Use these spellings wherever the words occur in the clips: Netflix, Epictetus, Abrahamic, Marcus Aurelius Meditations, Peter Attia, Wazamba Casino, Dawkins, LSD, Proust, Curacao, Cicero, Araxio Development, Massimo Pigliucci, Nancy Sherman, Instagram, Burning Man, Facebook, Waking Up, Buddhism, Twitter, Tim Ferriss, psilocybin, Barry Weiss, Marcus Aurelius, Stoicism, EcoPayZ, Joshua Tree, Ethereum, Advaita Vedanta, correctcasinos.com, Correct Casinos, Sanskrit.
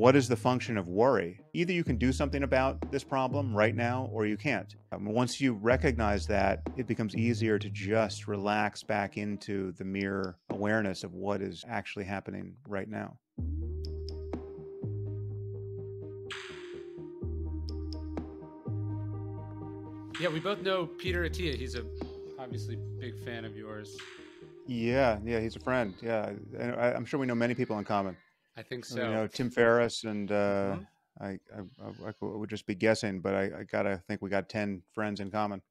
What is the function of worry? Either you can do something about this problem right now, or you can't. Once you recognize that, it becomes easier to just relax back into the mere awareness of what is actually happening right now. Yeah, we both know Peter Attia. He's a obviously big fan of yours. Yeah, he's a friend. Yeah, I'm sure we know many people in common. I think so. You know, Tim Ferriss, and I would just be guessing, but I gotta think we got 10 friends in common.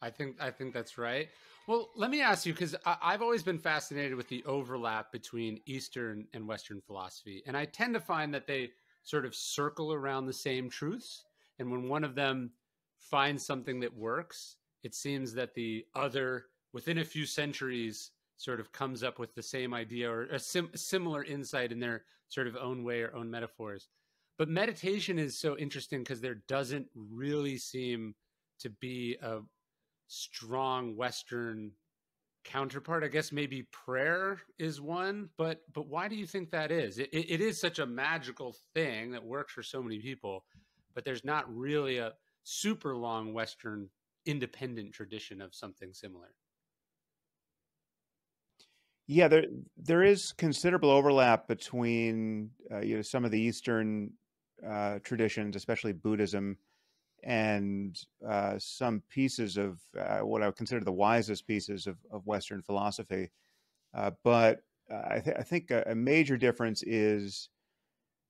I think that's right. Well, let me ask you, because I've always been fascinated with the overlap between Eastern and Western philosophy, and I tend to find that they sort of circle around the same truths. And when one of them finds something that works, it seems that the other, within a few centuries, sort of comes up with the same idea or a similar insight in their sort of own way or own metaphors. But meditation is so interesting because there doesn't really seem to be a strong Western counterpart. I guess maybe prayer is one, but why do you think that is? It is such a magical thing that works for so many people, but there's not really a super long Western independent tradition of something similar. Yeah, there is considerable overlap between you know, some of the Eastern traditions, especially Buddhism, and some pieces of what I would consider the wisest pieces of Western philosophy. But I think a major difference is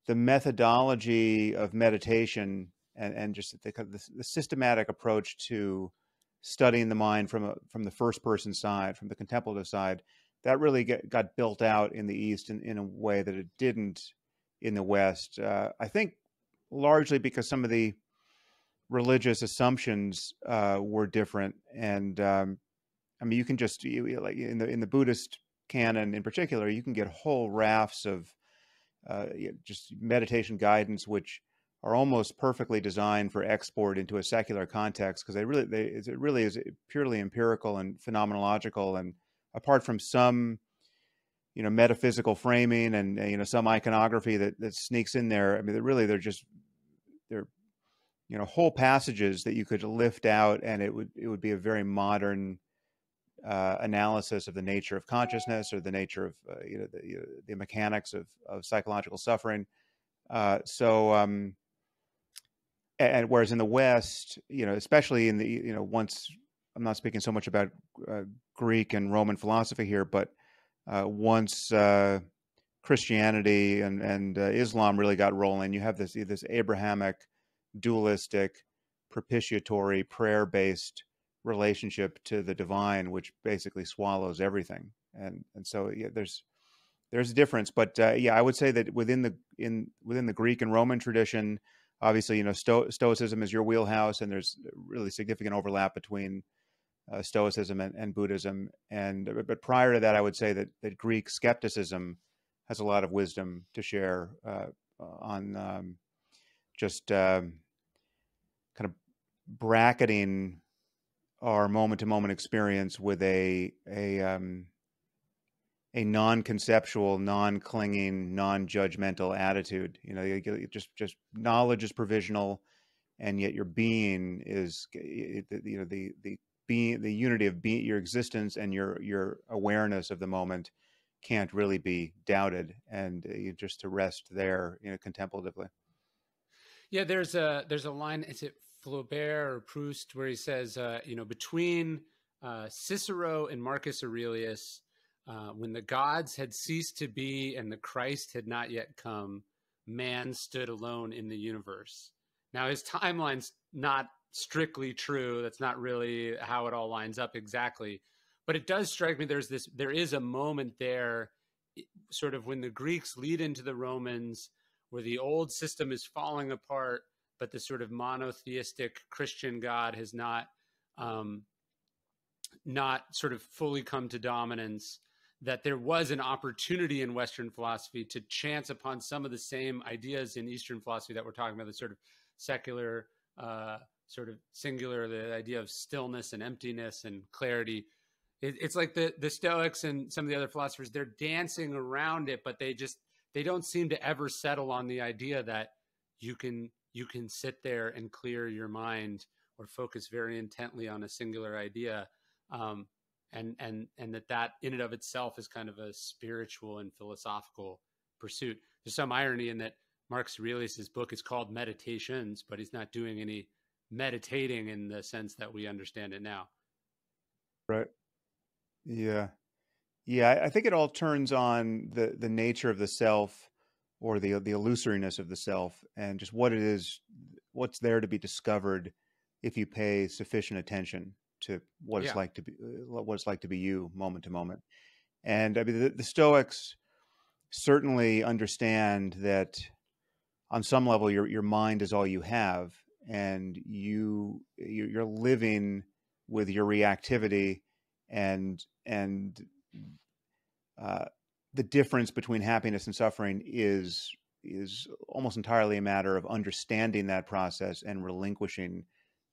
the methodology of meditation and just the systematic approach to studying the mind from the first person side, from the contemplative side. That really got built out in the East in a way that it didn't in the West. I think largely because some of the religious assumptions were different. And I mean, you can just, like in the Buddhist canon in particular, you can get whole rafts of just meditation guidance, which are almost perfectly designed for export into a secular context, because it really is purely empirical and phenomenological, and apart from some, you know, metaphysical framing and, you know, some iconography that sneaks in there. I mean, they're you know, whole passages that you could lift out, and it would be a very modern analysis of the nature of consciousness, or the nature of, the mechanics of psychological suffering. And whereas in the West, you know, especially in the, you know, once, I'm not speaking so much about Greek and Roman philosophy here, but once Christianity and Islam really got rolling, you have this Abrahamic, dualistic, propitiatory, prayer-based relationship to the divine, which basically swallows everything. And so yeah, there's a difference, but yeah, I would say that within the Greek and Roman tradition, obviously, you know, Stoicism is your wheelhouse, and there's really significant overlap between Stoicism and Buddhism, but prior to that, I would say that Greek skepticism has a lot of wisdom to share on just kind of bracketing our moment-to-moment experience with a non-conceptual, non-clinging, non-judgmental attitude. You know, just knowledge is provisional, and yet your being is, you know, the being, the unity of being, your existence and your awareness of the moment can't really be doubted, and you just to rest there, you know, contemplatively. Yeah, there's a line, is it Flaubert or Proust, where he says, you know, between Cicero and Marcus Aurelius, when the gods had ceased to be and the Christ had not yet come, man stood alone in the universe. Now, his timeline's not strictly true. That's not really how it all lines up exactly. But it does strike me there is a moment there, sort of when the Greeks lead into the Romans, where the old system is falling apart, but the sort of monotheistic Christian God has not sort of fully come to dominance, that there was an opportunity in Western philosophy to chance upon some of the same ideas in Eastern philosophy that we're talking about, the sort of secular, sort of singular, the idea of stillness and emptiness and clarity. It's like the Stoics and some of the other philosophers, they're dancing around it, but they just they don't seem to ever settle on the idea that you can sit there and clear your mind or focus very intently on a singular idea. And that in and of itself is kind of a spiritual and philosophical pursuit. There's some irony in that Marcus Aurelius's book is called Meditations, but he's not doing any meditating in the sense that we understand it now. Right. Yeah. Yeah. I think it all turns on the nature of the self, or the illusoriness of the self, and just what it is, what's there to be discovered if you pay sufficient attention to what it's like to be, what it's like to be you moment to moment. And I mean, the Stoics certainly understand that on some level, your mind is all you have, and you're living with your reactivity and the difference between happiness and suffering is almost entirely a matter of understanding that process and relinquishing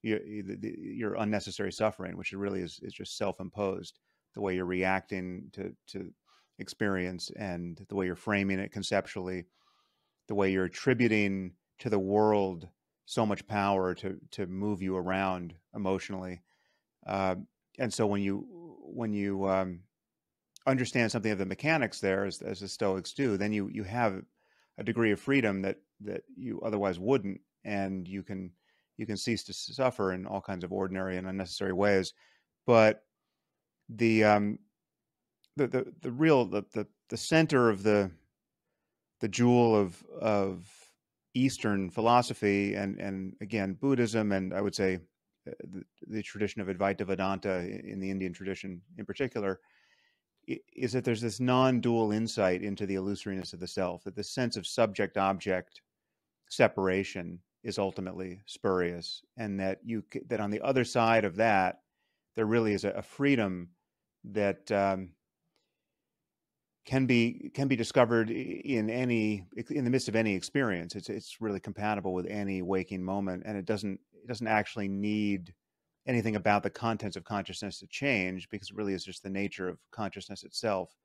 your unnecessary suffering, which really is just self-imposed, the way you're reacting to experience and the way you're framing it conceptually, the way you're attributing to the world so much power to move you around emotionally. And so when you understand something of the mechanics there, as the Stoics do, then you have a degree of freedom that you otherwise wouldn't, and you can cease to suffer in all kinds of ordinary and unnecessary ways. But the real center of the jewel of Eastern philosophy and again Buddhism, and I would say the tradition of Advaita Vedanta in the Indian tradition in particular, is that there's this non-dual insight into the illusoriness of the self, that the sense of subject-object separation is ultimately spurious, and that on the other side of that, there really is a freedom that can be discovered in the midst of any experience. It's really compatible with any waking moment, and it doesn't actually need anything about the contents of consciousness to change, because it really is just the nature of consciousness itself.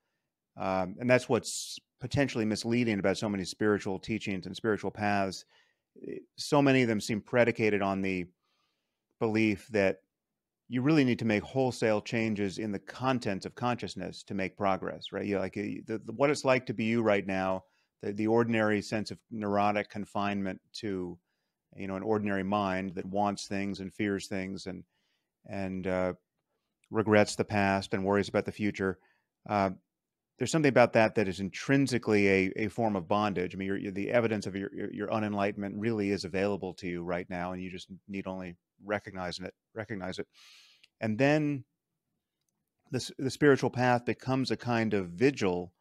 And that's what's potentially misleading about so many spiritual teachings and spiritual paths. So many of them seem predicated on the belief that you really need to make wholesale changes in the contents of consciousness to make progress, right? You know, like what it's like to be you right now, the ordinary sense of neurotic confinement to, you know, an ordinary mind that wants things and fears things and regrets the past and worries about the future. There's something about that is intrinsically a form of bondage. I mean, the evidence of your unenlightenment really is available to you right now, and you just need only recognize it. And then the spiritual path becomes a kind of vigil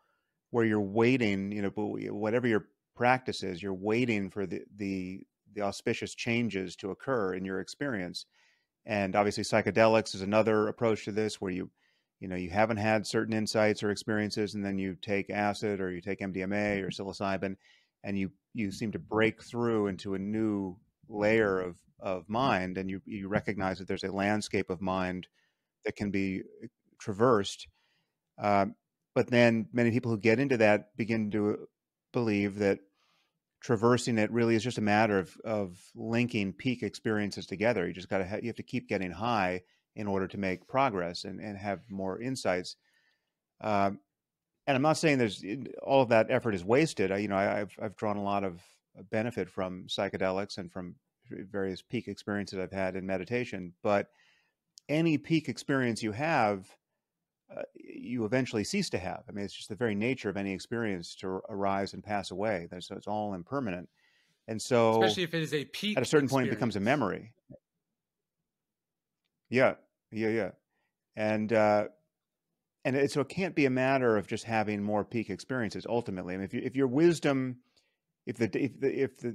where you're waiting, you know, whatever your practice is, you're waiting for the auspicious changes to occur in your experience. And obviously psychedelics is another approach to this, where you haven't had certain insights or experiences, and then you take acid or you take MDMA or psilocybin, and you seem to break through into a new layer of mind. And you recognize that there's a landscape of mind that can be traversed. But then many people who get into that begin to believe that traversing it really is just a matter of linking peak experiences together. You just got to you have to keep getting high in order to make progress and have more insights. And I'm not saying all of that effort is wasted. I've drawn a lot of benefit from psychedelics and from various peak experiences I've had in meditation. But any peak experience you have, you eventually cease to have. I mean, it's just the very nature of any experience to arise and pass away. So it's all impermanent. And so, especially if it is a peak, at a certain point, it becomes a memory. Yeah. And so it can't be a matter of just having more peak experiences. Ultimately, I mean,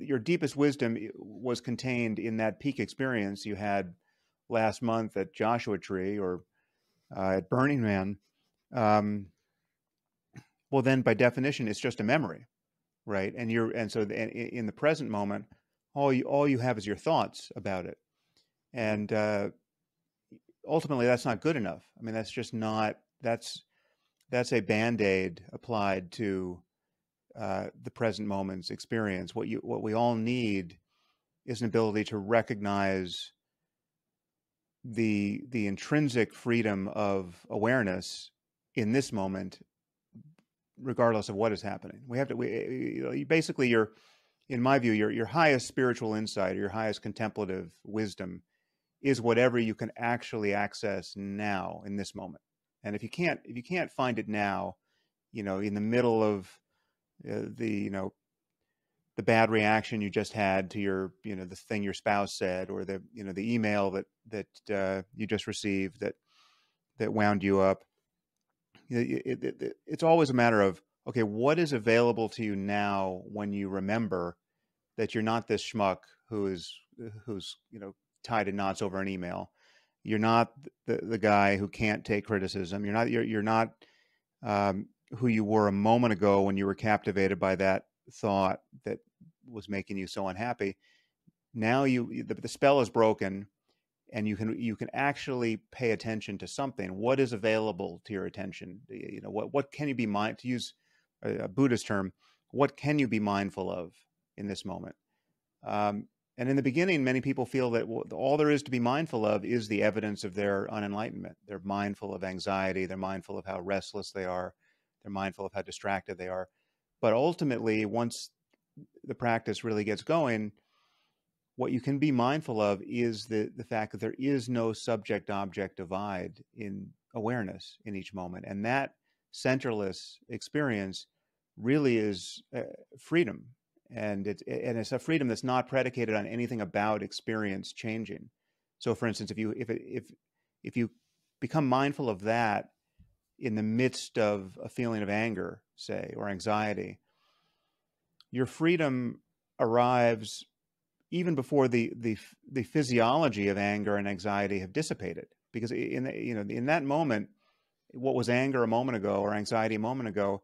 your deepest wisdom was contained in that peak experience you had last month at Joshua Tree or at Burning Man, well, then by definition, it's just a memory, right? And in the present moment, all you have is your thoughts about it, and ultimately, that's not good enough. I mean, that's just not that's a band-aid applied to the present moment's experience. What we all need is an ability to recognize the intrinsic freedom of awareness in this moment, regardless of what is happening. We have to, basically, in my view, your highest spiritual insight, or your highest contemplative wisdom, is whatever you can actually access now in this moment. And if you can't find it now, in the middle of the bad reaction you just had to your, the thing your spouse said, or the, the email that you just received that wound you up. It's always a matter of, okay, what is available to you now when you remember that you're not this schmuck who's tied in knots over an email. You're not the guy who can't take criticism. You're not who you were a moment ago when you were captivated by that thought that was making you so unhappy. Now the spell is broken, and you can actually pay attention to something. What is available to your attention? What can you be mindful, to use a Buddhist term, what can you be mindful of in this moment? And in the beginning, many people feel that all there is to be mindful of is the evidence of their unenlightenment. They're mindful of anxiety. They're mindful of how restless they are. They're mindful of how distracted they are. But ultimately, once the practice really gets going, what you can be mindful of is the fact that there is no subject-object divide in awareness in each moment. And that centerless experience really is freedom. And it's a freedom that's not predicated on anything about experience changing. So, for instance, if you become mindful of that in the midst of a feeling of anger, say, or anxiety, your freedom arrives even before the physiology of anger and anxiety have dissipated, because in that moment, what was anger a moment ago or anxiety a moment ago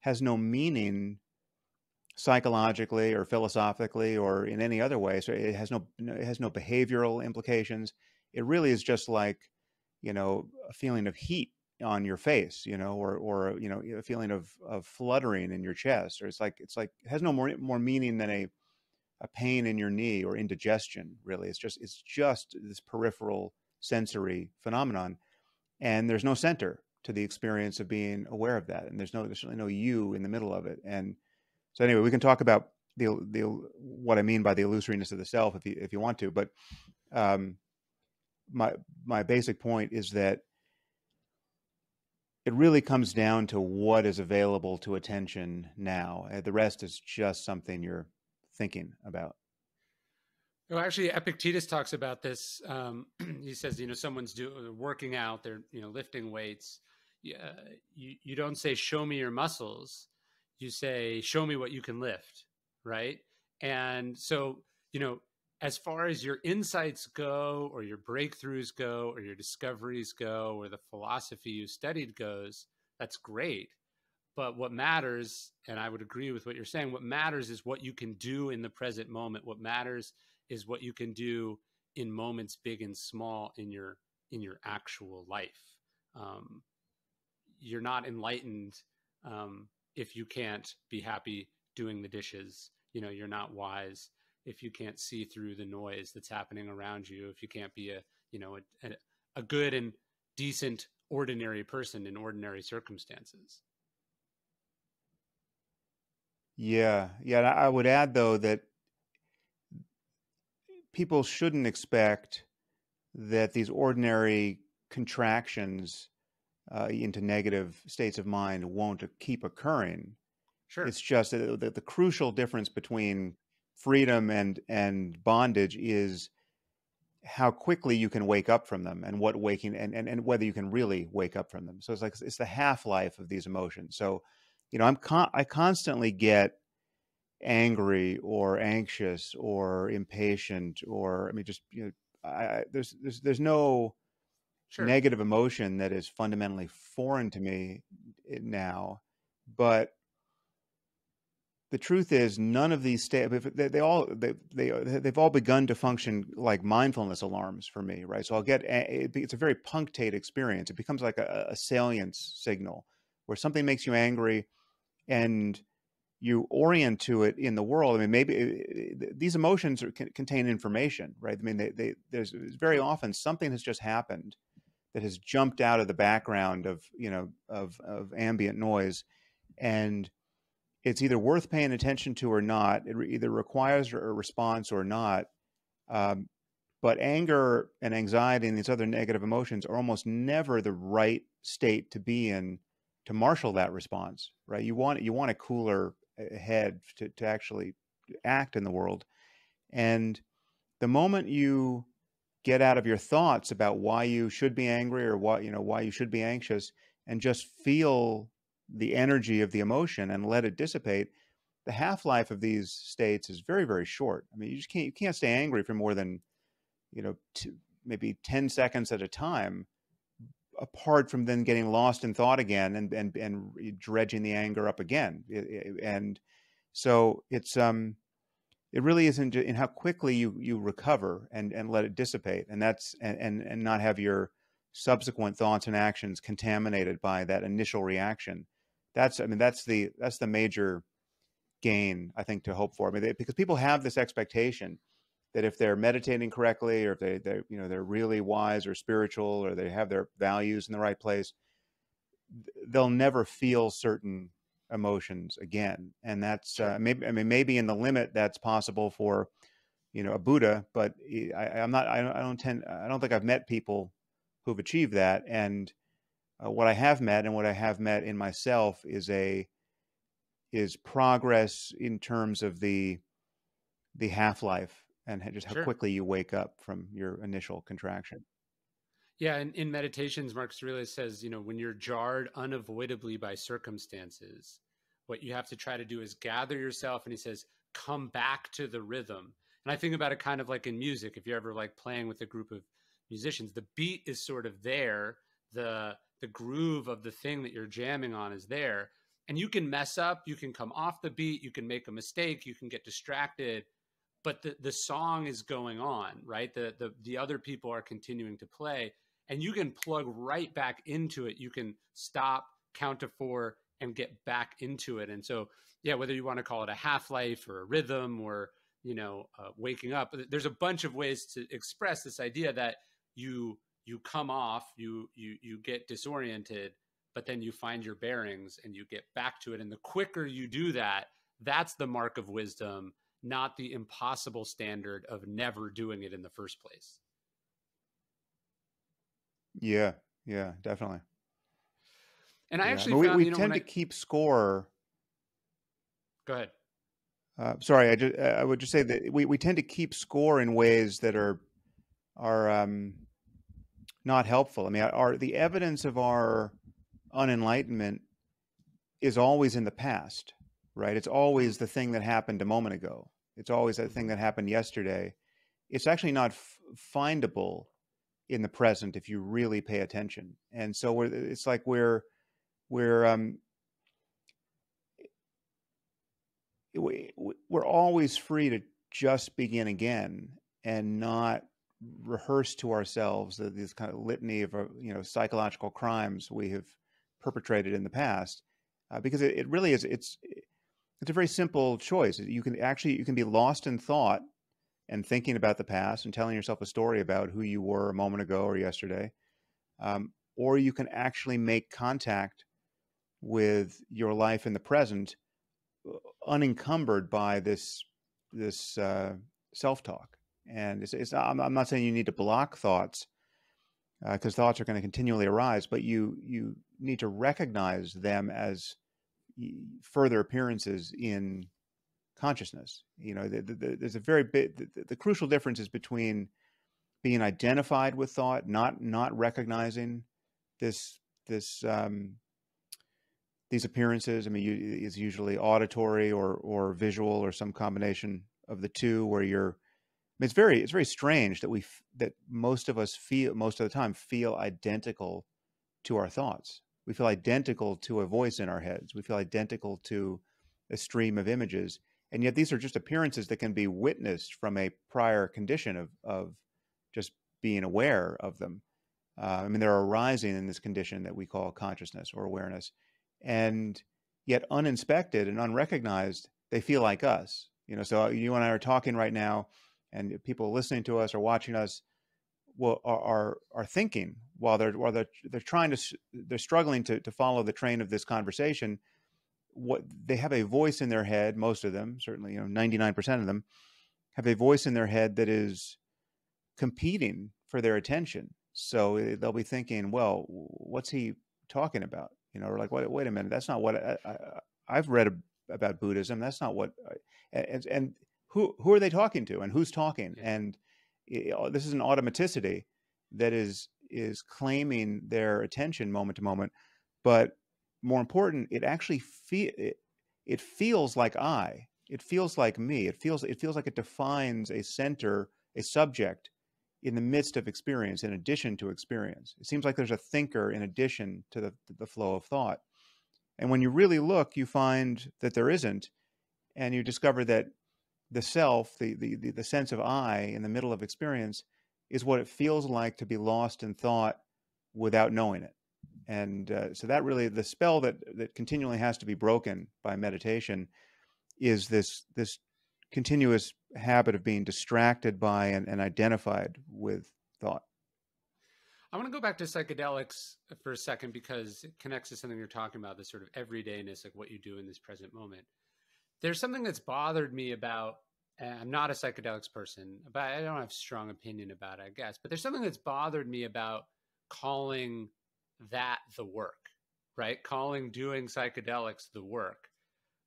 has no meaning psychologically or philosophically or in any other way. So it has no behavioral implications. It really is just like, a feeling of heat on your face, or a feeling of fluttering in your chest, or it's like it has no more meaning than a pain in your knee or indigestion. Really, it's just this peripheral sensory phenomenon, and there's no center to the experience of being aware of that, and there's certainly no you in the middle of it. And so anyway, we can talk about what I mean by the illusoriness of the self if you want to, but my basic point is that it really comes down to what is available to attention now. The rest is just something you're thinking about. Well, actually, Epictetus talks about this. He says, someone's working out, they're lifting weights. You don't say, "Show me your muscles." You say, "Show me what you can lift," right? And so, as far as your insights go, or your breakthroughs go, or your discoveries go, or the philosophy you studied goes, that's great. But what matters, and I would agree with what you're saying, what matters is what you can do in the present moment. What matters is what you can do in moments big and small in your actual life. You're not enlightened if you can't be happy doing the dishes. You're not wise if you can't see through the noise that's happening around you, if you can't be a good and decent ordinary person in ordinary circumstances. Yeah. I would add, though, that people shouldn't expect that these ordinary contractions into negative states of mind won't keep occurring. Sure. It's just that the crucial difference between freedom and bondage is how quickly you can wake up from them, and whether you can really wake up from them. So it's the half-life of these emotions. So, I constantly get angry or anxious or impatient, or there's no sure. negative emotion that is fundamentally foreign to me now. But the truth is, none of these states, they've all begun to function like mindfulness alarms for me, right? So it's a very punctate experience. It becomes like a salience signal where something makes you angry, and you orient to it in the world. I mean, maybe these emotions contain information, right? I mean, there's very often something has just happened that has jumped out of the background of, you know, of ambient noise, and it's either worth paying attention to or not. It either requires a response or not. But anger and anxiety and these other negative emotions are almost never the right state to be in to marshal that response, right? You want a cooler head to actually act in the world. And the moment you get out of your thoughts about why you should be angry or why you should be anxious, and just feel the energy of the emotion and let it dissipate, the half-life of these states is very, very short. I mean, you can't stay angry for more than, you know, maybe 10 seconds at a time, apart from then getting lost in thought again and dredging the anger up again. And so it's, it really isn't in how quickly you recover and let it dissipate. And that's, and not have your subsequent thoughts and actions contaminated by that initial reaction. That's, I mean, that's the major gain, I think, to hope for. I mean, because people have this expectation that if they're meditating correctly, or if they're really wise or spiritual, or they have their values in the right place, they'll never feel certain emotions again. And that's maybe in the limit that's possible for, you know, a Buddha, but I don't think I've met people who've achieved that. And what I have met in myself is progress in terms of the half-life. And just how quickly you wake up from your initial contraction. Yeah, and in Meditations, Marcus Aurelius says, you know, when you're jarred unavoidably by circumstances, what you have to try to do is gather yourself, and he says, come back to the rhythm. And I think about it kind of like in music. If you're ever like playing with a group of musicians, the beat is sort of there, the groove of the thing that you're jamming on is there, and you can mess up, you can come off the beat, you can make a mistake, you can get distracted, but the song is going on, right? The other people are continuing to play, and you can plug right back into it. You can stop, count to four, and get back into it. And so, yeah, whether you want to call it a half-life or a rhythm or, you know, waking up, there's a bunch of ways to express this idea that you come off, you get disoriented, but then you find your bearings and you get back to it. And the quicker you do that, that's the mark of wisdom, not the impossible standard of never doing it in the first place. Yeah, definitely. And I actually found, we tend to keep score. Go ahead. Sorry, I would just say that we tend to keep score in ways that are not helpful. I mean, the evidence of our unenlightenment is always in the past, right? It's always the thing that happened a moment ago. It's always that thing that happened yesterday. It's actually not findable in the present if you really pay attention. And so we're always free to just begin again and not rehearse to ourselves this kind of litany of, you know, psychological crimes we have perpetrated in the past, because it really is. It's a very simple choice. You can be lost in thought and thinking about the past and telling yourself a story about who you were a moment ago or yesterday, or you can actually make contact with your life in the present, unencumbered by this self-talk. And I'm not saying you need to block thoughts, because thoughts are going to continually arise, but you need to recognize them as further appearances in consciousness. You know, there's a very big, the crucial difference is between being identified with thought, not recognizing these appearances. I mean, it's usually auditory or visual or some combination of the two, where it's very strange that that most of us most of the time feel identical to our thoughts. We feel identical to a voice in our heads. We feel identical to a stream of images. And yet these are just appearances that can be witnessed from a prior condition of just being aware of them. I mean, they're arising in this condition that we call consciousness or awareness. And yet uninspected and unrecognized, they feel like us. You know, so you and I are talking right now, and people listening to us or watching us will, are thinking while they're trying to, they're struggling to follow the train of this conversation. What they have a voice in their head, most of them, certainly, you know, 99% of them have a voice in their head that is competing for their attention. So they'll be thinking, well, what's he talking about? You know, or like, wait a minute, that's not what I've read about Buddhism. That's not what, and who are they talking to and who's talking? Yeah. And this is an automaticity that is claiming their attention moment to moment. But more important, it actually it feels like I. It feels like me. It feels like it defines a center, a subject, in the midst of experience, in addition to experience. It seems like there's a thinker in addition to the flow of thought. And when you really look, you find that there isn't, and you discover that the self, the sense of I in the middle of experience, is what it feels like to be lost in thought without knowing it. And so that really, the spell that continually has to be broken by meditation is this continuous habit of being distracted by and identified with thought. I want to go back to psychedelics for a second, because it connects to something you're talking about, this sort of everydayness, like what you do in this present moment. There's something that's bothered me about, I'm not a psychedelics person, but I don't have a strong opinion about it, I guess, but there's something that's bothered me about calling that the work, right? Calling doing psychedelics the work,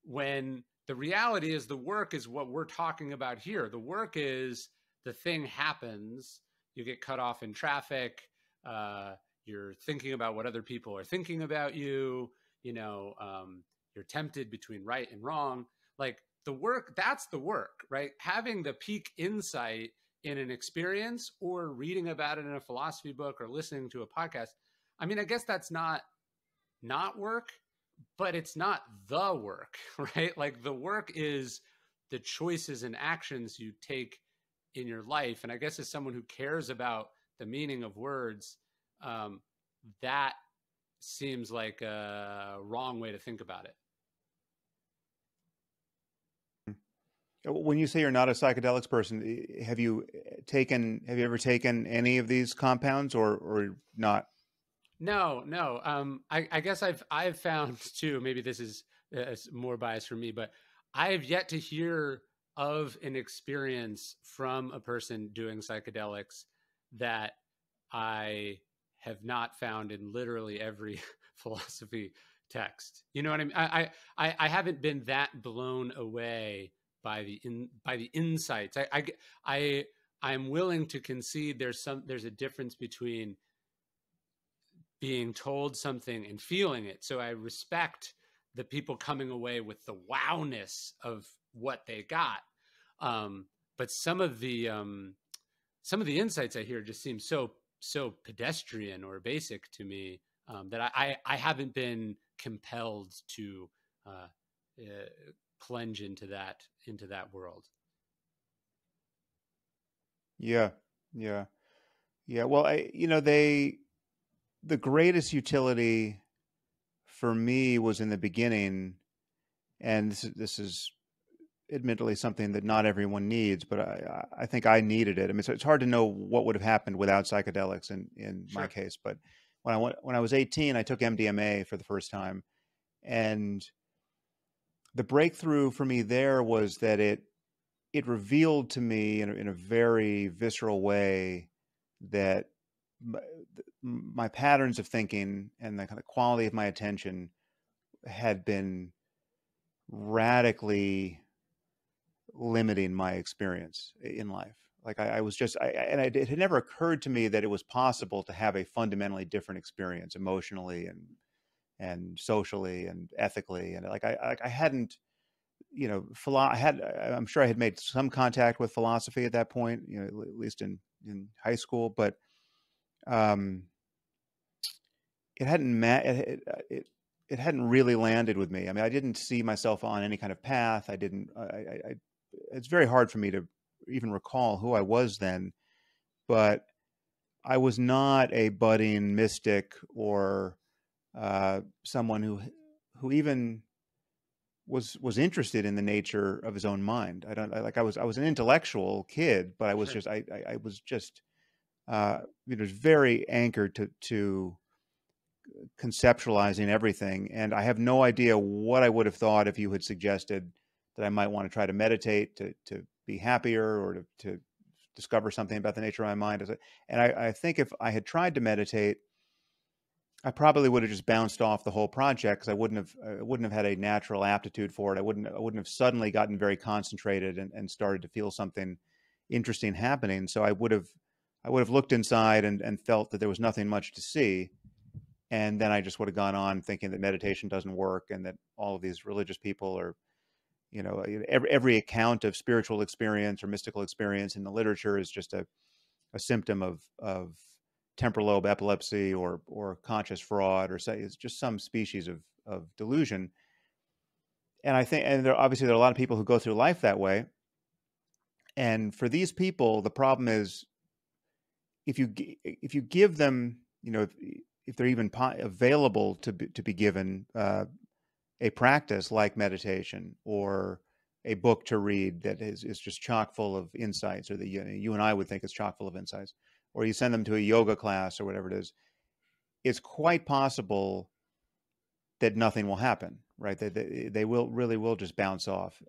when the reality is the work is what we're talking about here. The work is the thing happens, you get cut off in traffic, you're thinking about what other people are thinking about you, you know, you're tempted between right and wrong. Like the work, that's the work, right? Having the peak insight in an experience or reading about it in a philosophy book or listening to a podcast, I mean, I guess that's not work, but it's not the work, right? Like the work is the choices and actions you take in your life. And I guess as someone who cares about the meaning of words, that seems like a wrong way to think about it. When you say you're not a psychedelics person, have you ever taken any of these compounds or not? No. I guess I've found too, maybe this is more biased for me, but I have yet to hear of an experience from a person doing psychedelics that I have not found in literally every philosophy text. You know what I mean? I haven't been that blown away by the insights. I'm willing to concede there's a difference between being told something and feeling it. So I respect the people coming away with the wowness of what they got. But some of the insights I hear just seem so pedestrian or basic to me, that I haven't been compelled to plunge into that world. Yeah. Well, the greatest utility for me was in the beginning, and this is admittedly something that not everyone needs, but I think I needed it. I mean, so it's hard to know what would have happened without psychedelics in my case. But when I was 18, I took MDMA for the first time, and the breakthrough for me there was that it revealed to me in a very visceral way that my patterns of thinking and the kind of quality of my attention had been radically limiting my experience in life. Like it had never occurred to me that it was possible to have a fundamentally different experience emotionally and socially and ethically. And I hadn't, you know, I'm sure I had made some contact with philosophy at that point, you know, at least in high school, but it hadn't really landed with me. I mean, I didn't see myself on any kind of path. It's very hard for me to even recall who I was then, but I was not a budding mystic or someone who even was interested in the nature of his own mind. I was an intellectual kid, but I was sure. I was very anchored to conceptualizing everything. And I have no idea what I would have thought if you had suggested that I might want to try to meditate to be happier or to discover something about the nature of my mind. And I think if I had tried to meditate, I probably would have just bounced off the whole project because I wouldn't have had a natural aptitude for it. I wouldn't have suddenly gotten very concentrated and started to feel something interesting happening. So I would have looked inside and felt that there was nothing much to see. And then I just would have gone on thinking that meditation doesn't work and that all of these religious people are, you know, every account of spiritual experience or mystical experience in the literature is just a symptom of temporal lobe epilepsy or conscious fraud, or say it's just some species of delusion. And I think, and obviously there are a lot of people who go through life that way. And for these people, the problem is if you give them, you know, if they're even available to be given a practice like meditation or a book to read that is just chock full of insights, or that you and I would think is chock full of insights, or you send them to a yoga class or whatever it is, it's quite possible that nothing will happen, right? They will just bounce off.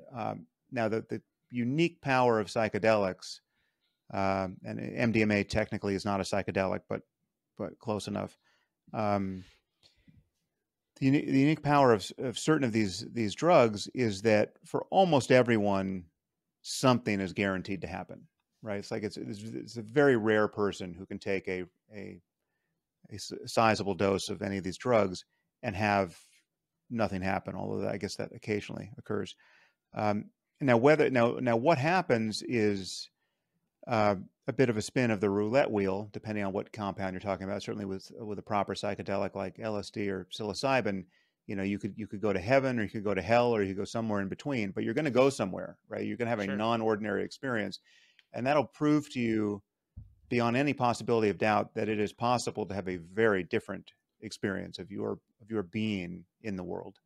Now, the unique power of psychedelics, and MDMA technically is not a psychedelic, but close enough. The unique power of certain of these drugs is that for almost everyone, something is guaranteed to happen, right? It's like it's a very rare person who can take a sizable dose of any of these drugs and have nothing happen. Although I guess that occasionally occurs. Now what happens is a bit of a spin of the roulette wheel, depending on what compound you're talking about. Certainly with a proper psychedelic like LSD or psilocybin, you know, you could go to heaven, or you could go to hell, or you could go somewhere in between, but you're going to go somewhere, right? You're going to have a non-ordinary experience. And that'll prove to you beyond any possibility of doubt that it is possible to have a very different experience of your being in the world.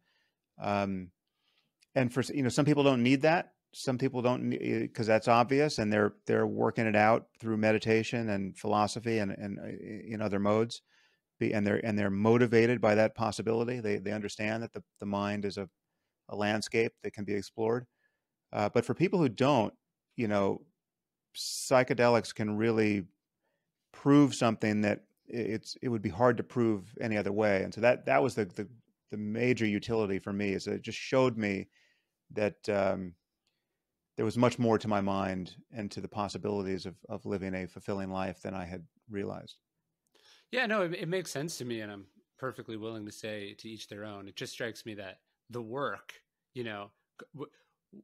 And for, you know, some people don't need that. Some people don't, because that's obvious, and they're working it out through meditation and philosophy and in other modes, and they're motivated by that possibility. They understand that the mind is a landscape that can be explored. But for people who don't, you know, psychedelics can really prove something that it would be hard to prove any other way. And so that was the major utility for me, is that it just showed me that there was much more to my mind and to the possibilities of living a fulfilling life than I had realized. Yeah, no, it makes sense to me, and I'm perfectly willing to say to each their own. It just strikes me that the work, you know,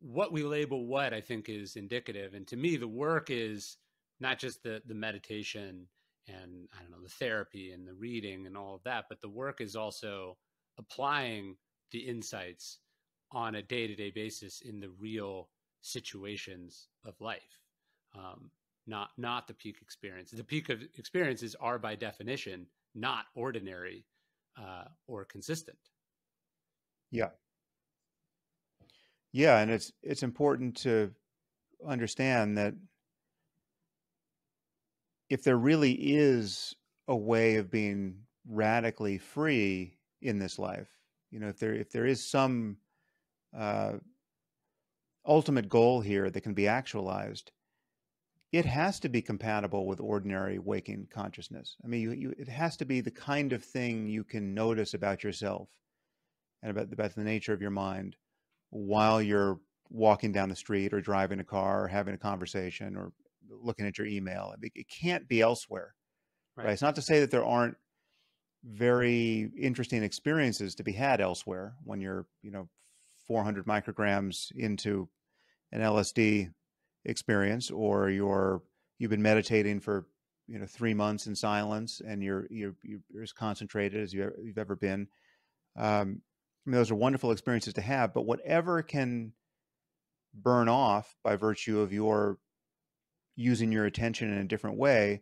what we label what, I think, is indicative. And to me, the work is not just the meditation and, I don't know, the therapy and the reading and all of that, but the work is also applying the insights on a day-to-day basis in the real situations of life, not the peak experience. The peak of experiences are, by definition, not ordinary or consistent. Yeah. Yeah, and it's important to understand that if there really is a way of being radically free in this life, you know, if there is some ultimate goal here that can be actualized, it has to be compatible with ordinary waking consciousness. I mean, it has to be the kind of thing you can notice about yourself and about the nature of your mind while you're walking down the street or driving a car or having a conversation or looking at your email. It can't be elsewhere, right? It's not to say that there aren't very interesting experiences to be had elsewhere when you're, you know, 400 micrograms into an LSD experience, or you've been meditating for, you know, 3 months in silence and you're as concentrated as you've ever been. I mean, those are wonderful experiences to have, but whatever can burn off by virtue of your using your attention in a different way,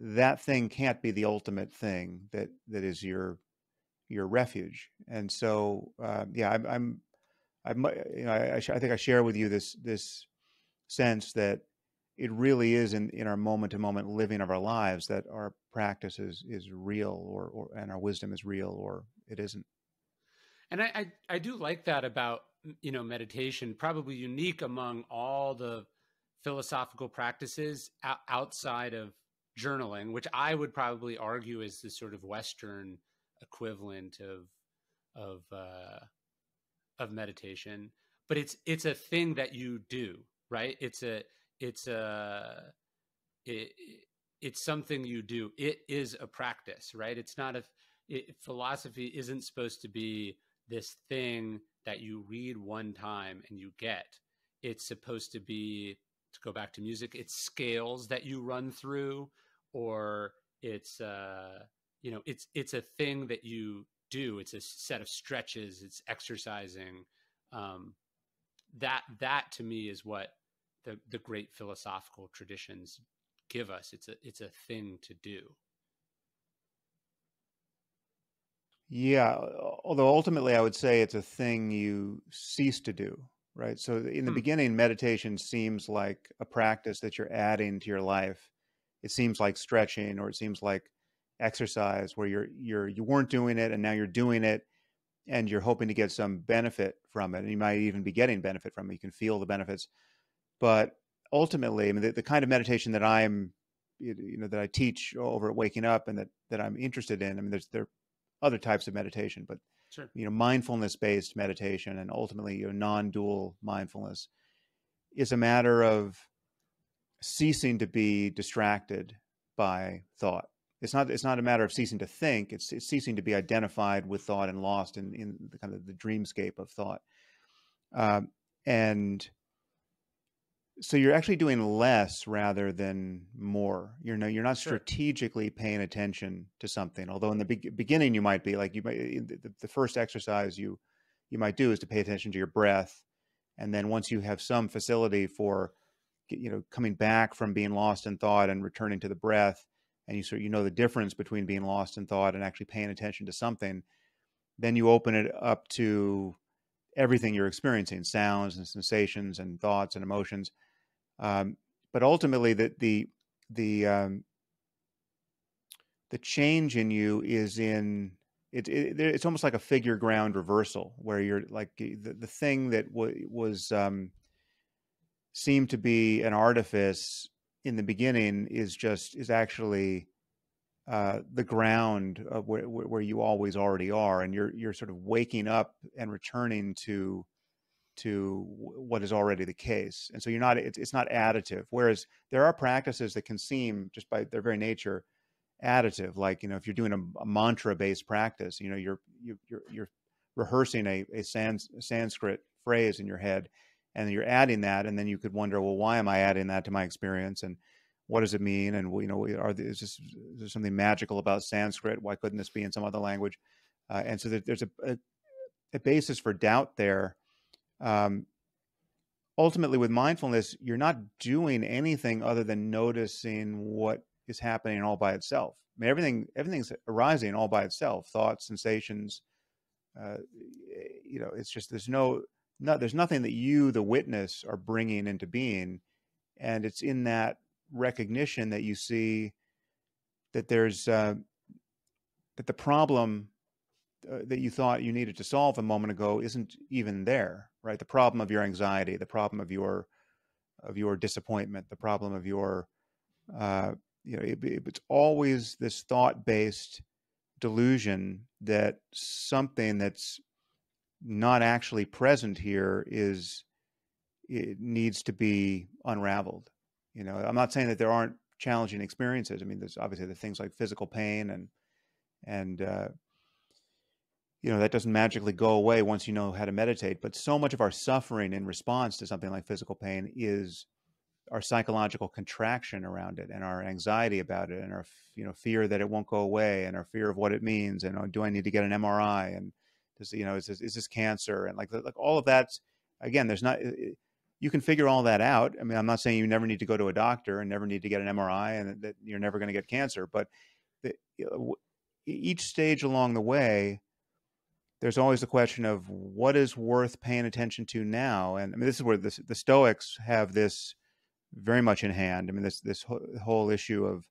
that thing can't be the ultimate thing that is your refuge. And so, yeah, I'm I think I share with you this sense that it really is in our moment-to-moment living of our lives that our practice is real, or and our wisdom is real, or it isn't. And I do like that about, you know, meditation, probably unique among all the philosophical practices outside of journaling, which I would probably argue is the sort of Western equivalent of meditation. But it's a thing that you do, right? It's something you do. It is a practice, right? It's not philosophy isn't supposed to be this thing that you read one time and you get. It's supposed to be, to go back to music, it's scales that you run through, or it's a thing that you do. It's a set of stretches, it's exercising. That to me is what the great philosophical traditions give us. It's a thing to do. Yeah. Although ultimately I would say it's a thing you cease to do, right? So in the beginning, meditation seems like a practice that you're adding to your life. It seems like stretching, or it seems like exercise where you weren't doing it and now you're doing it, and you're hoping to get some benefit from it. And you might even be getting benefit from it. You can feel the benefits. But ultimately, I mean, the kind of meditation that I teach over at Waking Up, and that I'm interested in, I mean, there are other types of meditation, but sure, you know, mindfulness-based meditation, and ultimately, you know, non-dual mindfulness, is a matter of ceasing to be distracted by thought. It's not a matter of ceasing to think. It's ceasing to be identified with thought and lost in the kind of the dreamscape of thought, and so you're actually doing less rather than more. You're not strategically paying attention to something. Although in the beginning you might be, like, the first exercise you might do is to pay attention to your breath, and then once you have some facility for, you know, coming back from being lost in thought and returning to the breath, and you sort of, you know, the difference between being lost in thought and actually paying attention to something, then you open it up to everything you're experiencing: sounds and sensations and thoughts and emotions. But ultimately, the change in you is in it's almost like a figure ground reversal, where you're like the thing that was seemed to be an artifice in the beginning is actually the ground of where you always already are, and you're sort of waking up and returning to what is already the case. And so you're not, it's not additive. Whereas there are practices that can seem, just by their very nature, additive. Like, you know, if you're doing a mantra-based practice, you know, you're rehearsing a Sanskrit phrase in your head, and you're adding that. And then you could wonder, well, why am I adding that to my experience? And what does it mean? And, you know, is there something magical about Sanskrit? Why couldn't this be in some other language? And so there's a basis for doubt there. Ultimately, with mindfulness, you're not doing anything other than noticing what is happening all by itself. I mean, everything's arising all by itself: thoughts, sensations. You know, it's just, there's nothing that you, the witness, are bringing into being. And it's in that recognition that you see that there's, that the problem that you thought you needed to solve a moment ago isn't even there, right? The problem of your anxiety, the problem of your disappointment, the problem of your, you know, it's always this thought-based delusion that something that's not actually present here it needs to be unraveled. You know, I'm not saying that there aren't challenging experiences. I mean, there's obviously the things like physical pain and you know, that doesn't magically go away once you know how to meditate. But so much of our suffering in response to something like physical pain is our psychological contraction around it, and our anxiety about it, and our, you know, fear that it won't go away, and our fear of what it means, and, oh, do I need to get an MRI, and does, you know, is this cancer, and like all of that. Again, you can figure all that out. I mean, I'm not saying you never need to go to a doctor and never need to get an MRI and that you're never going to get cancer, but each stage along the way, there's always the question of what is worth paying attention to now. And I mean, this is where the Stoics have this very much in hand. I mean, this whole issue of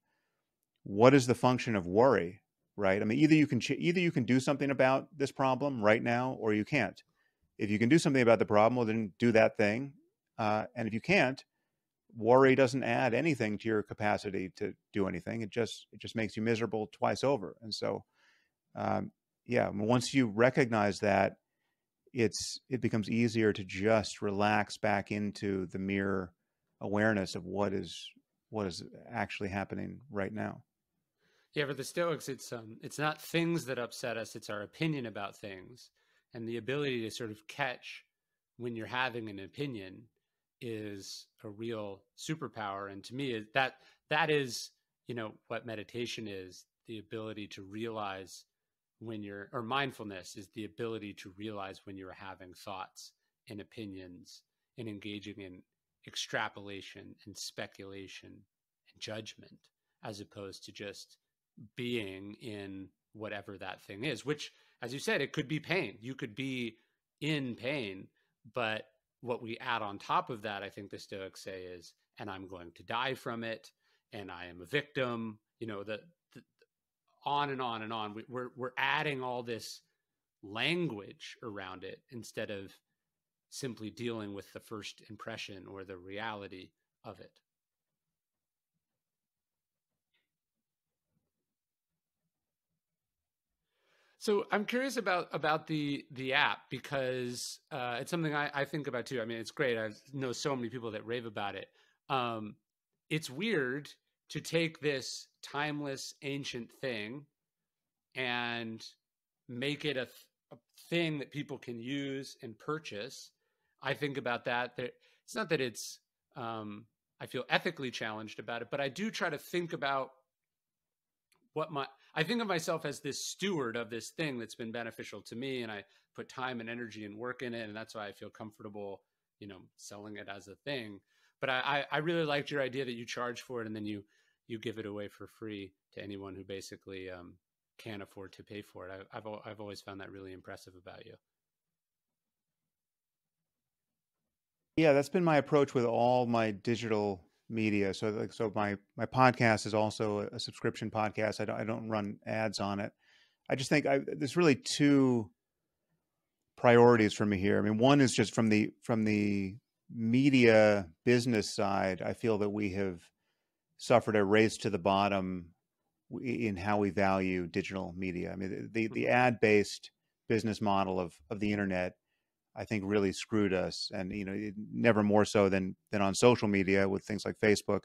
what is the function of worry, right? I mean, either you can do something about this problem right now, or you can't. If you can do something about the problem, well, then do that thing. And if you can't, worry doesn't add anything to your capacity to do anything. It just makes you miserable twice over. And so, yeah, once you recognize that, it becomes easier to just relax back into the mere awareness of what is actually happening right now. Yeah, for the Stoics, it's not things that upset us; it's our opinion about things, and the ability to sort of catch when you're having an opinion is a real superpower. And to me, that is, you know, what meditation is: the ability to realize when you're, or mindfulness is the ability to realize when you're having thoughts and opinions and engaging in extrapolation and speculation and judgment, as opposed to just being in whatever that thing is, which, as you said, it could be pain. You could be in pain, but what we add on top of that, I think the Stoics say, is, and I'm going to die from it, and I am a victim, you know, on and on and on. We're adding all this language around it instead of simply dealing with the first impression or the reality of it. So I'm curious about the app, because it's something I think about too. I mean, it's great. I know so many people that rave about it. It's weird to take this timeless, ancient thing and make it a thing that people can use and purchase. I think about that. It's not that it's, I feel ethically challenged about it, but I do try to think about I think of myself as this steward of this thing that's been beneficial to me, and I put time and energy and work in it, and that's why I feel comfortable, you know, selling it as a thing. But I really liked your idea that you charge for it and then you give it away for free to anyone who basically can't afford to pay for it. I've always found that really impressive about you. Yeah, that's been my approach with all my digital media. So my podcast is also a subscription podcast. I don't run ads on it. I just think there's really two priorities for me here. I mean, one is just from the media business side. I feel that we have suffered a race to the bottom in how we value digital media. I mean, the ad-based business model of the internet, I think, really screwed us, and, you know, never more so than on social media with things like Facebook.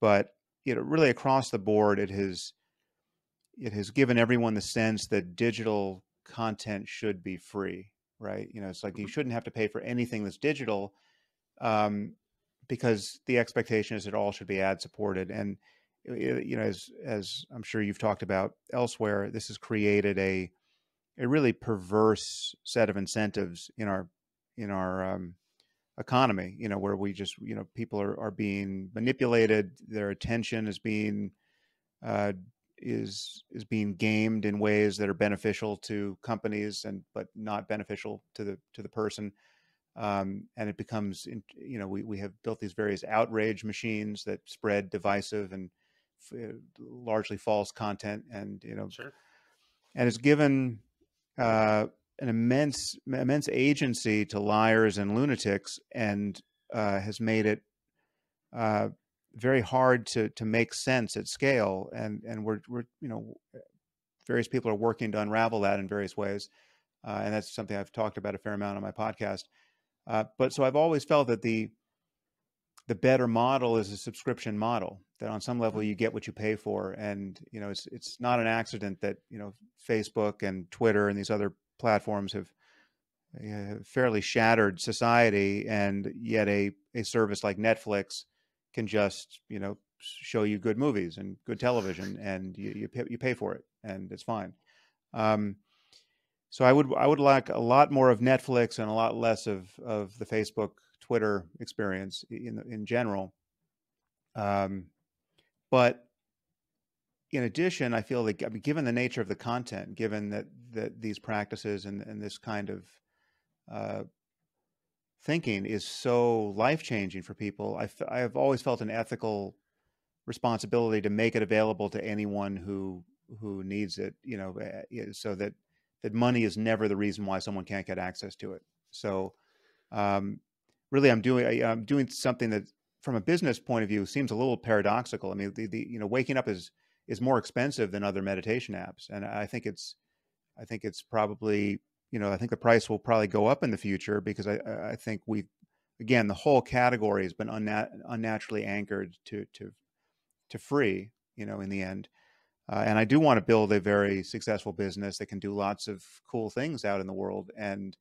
But, you know, really across the board, it has given everyone the sense that digital content should be free, right? You know, it's like you shouldn't have to pay for anything that's digital, because the expectation is it all should be ad supported. And, you know, as I'm sure you've talked about elsewhere, this has created a really perverse set of incentives in our economy, you know, where we just, you know, people are being manipulated. Their attention is being gamed in ways that are beneficial to companies but not beneficial to the person. And it becomes, you know, we have built these various outrage machines that spread divisive and largely false content, and, you know, sure. And it's given an immense agency to liars and lunatics, and has made it very hard to make sense at scale. And we're you know, various people are working to unravel that in various ways, and that's something I've talked about a fair amount on my podcast. But so I've always felt that the better model is a subscription model, that on some level you get what you pay for. And, you know, it's not an accident that, you know, Facebook and Twitter and these other platforms have fairly shattered society. And yet a service like Netflix can just, you know, show you good movies and good television, and you pay for it, and it's fine. So I would like a lot more of Netflix and a lot less of the Facebook, Twitter experience in general. But in addition, I feel like, I mean, given the nature of the content, given that these practices and this kind of thinking is so life-changing for people, I have always felt an ethical responsibility to make it available to anyone who needs it, you know, so that money is never the reason why someone can't get access to it. So really, I'm doing something that, from a business point of view, seems a little paradoxical. I mean, the Waking Up is more expensive than other meditation apps, and I think it's probably, you know, I think the price will probably go up in the future, because I think we've, again, the whole category has been unnaturally anchored to free, you know, in the end. And I do want to build a very successful business that can do lots of cool things out in the world, and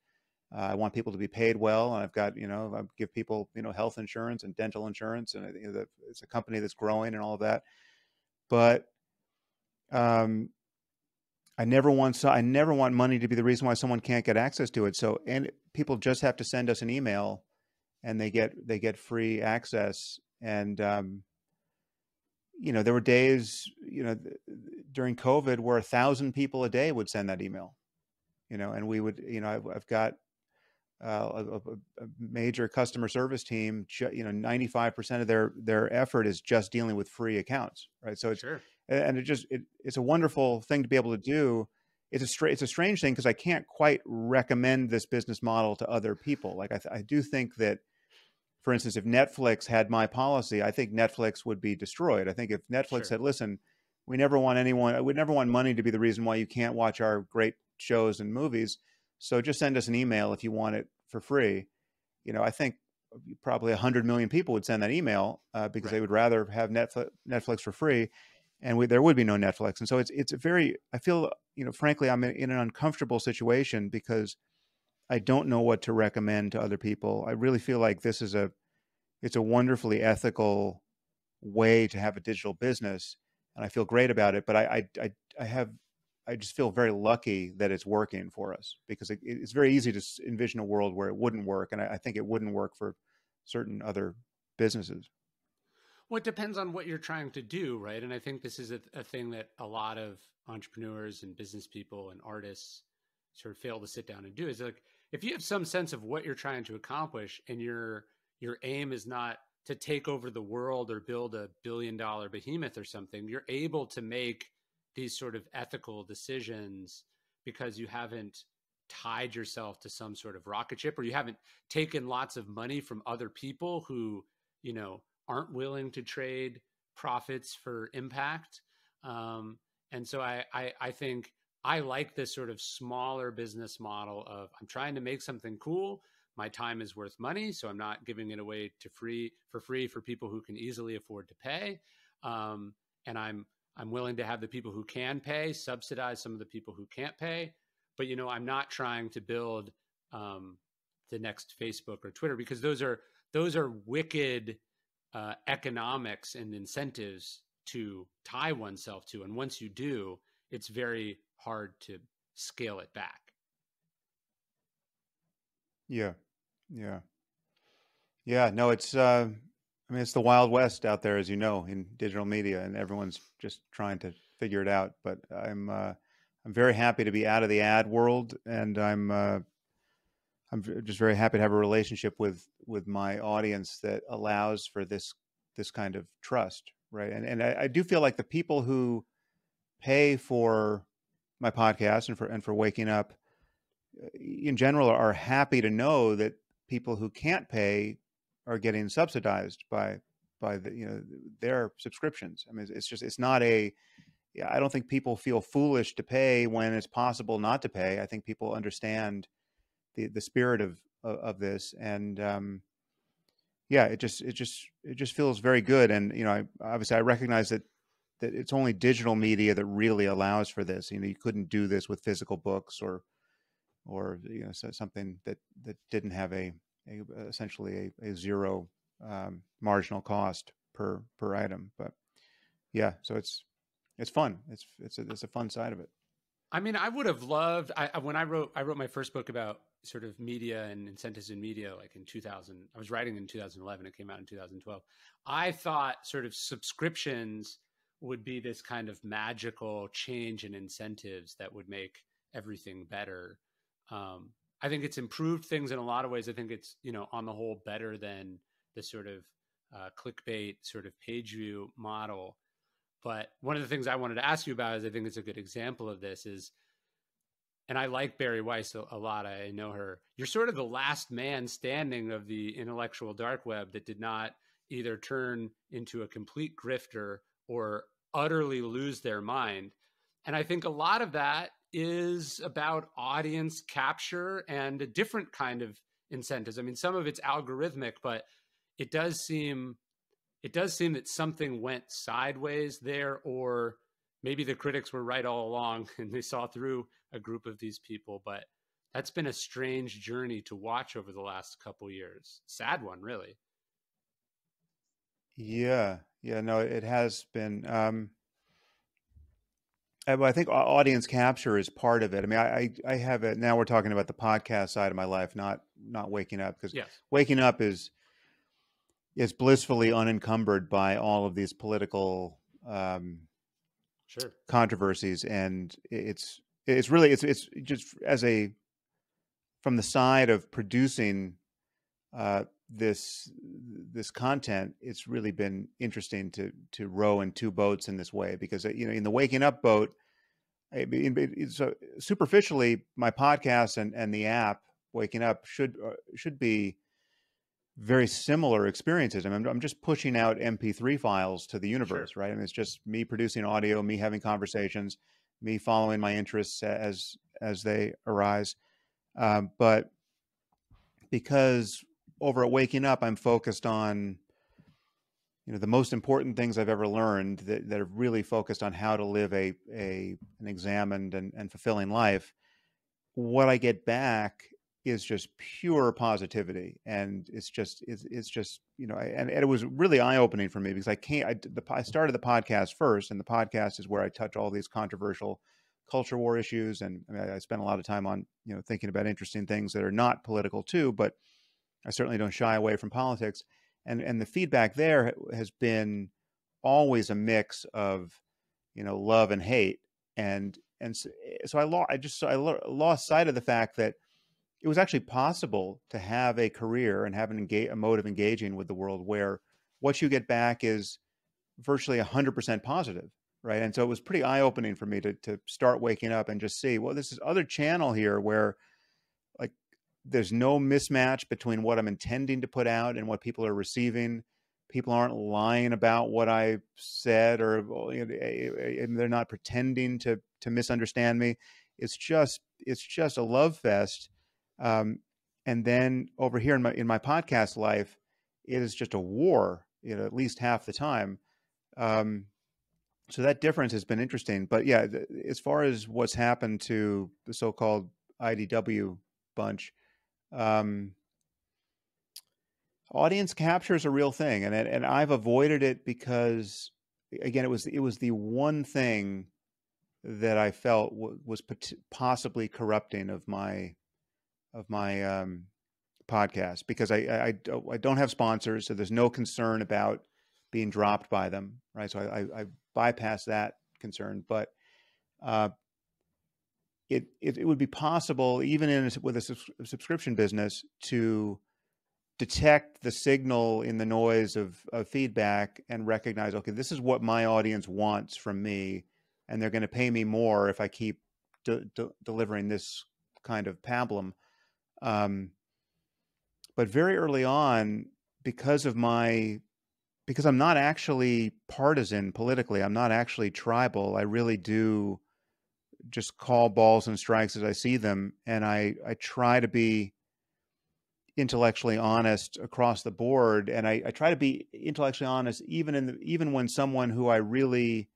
I want people to be paid well. And I've got, you know, I give people, you know, health insurance and dental insurance, and you know, it's a company that's growing and all of that. But I never want money to be the reason why someone can't get access to it. So, and people just have to send us an email, and they get free access. And you know, there were days, you know, during COVID where 1,000 people a day would send that email, you know, and we would, you know, I've got a major customer service team, you know, 95% of their effort is just dealing with free accounts, right? So it's, sure. And it just, it's a wonderful thing to be able to do. It's a strange thing, because I can't quite recommend this business model to other people. Like I do think that, for instance, if Netflix had my policy, I think Netflix would be destroyed. I think if Netflix sure. said, listen, we never want money to be the reason why you can't watch our great shows and movies, so just send us an email if you want it for free. You know, I think probably 100 million people would send that email because right. they would rather have Netflix for free, and there would be no Netflix. And so it's a very, I feel, you know, frankly, I'm in an uncomfortable situation because I don't know what to recommend to other people. I really feel like this is it's a wonderfully ethical way to have a digital business, and I feel great about it. But I just feel very lucky that it's working for us, because it's very easy to envision a world where it wouldn't work. And I think it wouldn't work for certain other businesses. Well, it depends on what you're trying to do, right? And I think this is a thing that a lot of entrepreneurs and business people and artists sort of fail to sit down and do, is like, if you have some sense of what you're trying to accomplish, and your aim is not to take over the world or build $1 billion behemoth or something, you're able to make these sort of ethical decisions because you haven't tied yourself to some sort of rocket ship, or you haven't taken lots of money from other people who, you know, aren't willing to trade profits for impact. And so I think I like this sort of smaller business model of, I'm trying to make something cool. My time is worth money, so I'm not giving it away for free for people who can easily afford to pay. And I'm willing to have the people who can pay subsidize some of the people who can't pay. But, you know, I'm not trying to build the next Facebook or Twitter, because those are wicked economics and incentives to tie oneself to. And once you do, it's very hard to scale it back. Yeah. Yeah. Yeah. No, it's, I mean, it's the Wild West out there, as you know, in digital media, and everyone's just trying to figure it out. But I'm very happy to be out of the ad world, and I'm just very happy to have a relationship with my audience that allows for this kind of trust, right? And I do feel like the people who pay for my podcast and for Waking Up in general are happy to know that people who can't pay are getting subsidized by the, you know, their subscriptions. I mean, it's just, it's not I don't think people feel foolish to pay when it's possible not to pay. I think people understand the spirit of this. And, yeah, it just feels very good. And, you know, I recognize that it's only digital media that really allows for this. You know, you couldn't do this with physical books or, you know, something that didn't have essentially a zero marginal cost per item. But yeah, so it's fun. It's a fun side of it. I mean, I would have loved, when I wrote my first book about sort of media and incentives in media, like in 2000, I was writing in 2011, it came out in 2012. I thought sort of subscriptions would be this kind of magical change in incentives that would make everything better. I think it's improved things in a lot of ways. I think it's, you know, on the whole, better than the sort of clickbait sort of page view model. But one of the things I wanted to ask you about is, I think it's a good example of this is, and I like Barry Weiss a lot, I know her, you're sort of the last man standing of the intellectual dark web that did not either turn into a complete grifter or utterly lose their mind. And I think a lot of that is about audience capture and a different kind of incentives. I mean, some of it's algorithmic, but it does seem that something went sideways there, or maybe the critics were right all along and they saw through a group of these people. But that's been a strange journey to watch over the last couple of years. Sad one, really. Yeah. Yeah, no, it has been. I think audience capture is part of it. I mean, I have it now. We're talking about the podcast side of my life, not Waking Up, because yes. Waking Up is blissfully unencumbered by all of these political controversies, and it's just from the side of producing this content, it's really been interesting to row in two boats in this way, because, you know, in the Waking Up boat, so superficially, my podcast and the app Waking Up should be very similar experiences. I mean, I'm just pushing out MP3 files to the universe, right? I mean, it's just me producing audio, me having conversations, me following my interests as they arise. But because over at Waking Up, I'm focused on, you know, the most important things I've ever learned that are really focused on how to live an examined and fulfilling life. What I get back is just pure positivity, and it's just you know, and it was really eye opening for me, because I started the podcast first, and the podcast is where I touch all these controversial culture war issues, and I mean, I spend a lot of time on, you know, thinking about interesting things that are not political too, but I certainly don't shy away from politics. And the feedback there has been always a mix of, you know, love and hate. And so I lost sight of the fact that it was actually possible to have a career and have a mode of engaging with the world where what you get back is virtually 100% positive, right? And so it was pretty eye-opening for me to start Waking Up and just see, well, there's this other channel here where there's no mismatch between what I'm intending to put out and what people are receiving. People aren't lying about what I said, or, you know, they're not pretending to misunderstand me. It's just a love fest. And then over here in my podcast life, it is just a war, you know, at least half the time. So that difference has been interesting. But yeah, as far as what's happened to the so-called IDW bunch, audience capture is a real thing, and I've avoided it because, again, it was the one thing that I felt was possibly corrupting of my podcast, because I don't have sponsors, so there's no concern about being dropped by them, right? So I bypass that concern, but It would be possible, even with a subscription business, to detect the signal in the noise of feedback and recognize, okay, this is what my audience wants from me, and they're going to pay me more if I keep delivering this kind of pablum. But very early on, because I'm not actually partisan politically, I'm not actually tribal, I really do just call balls and strikes as I see them. And I try to be intellectually honest across the board. And I try to be intellectually honest, even when someone who I really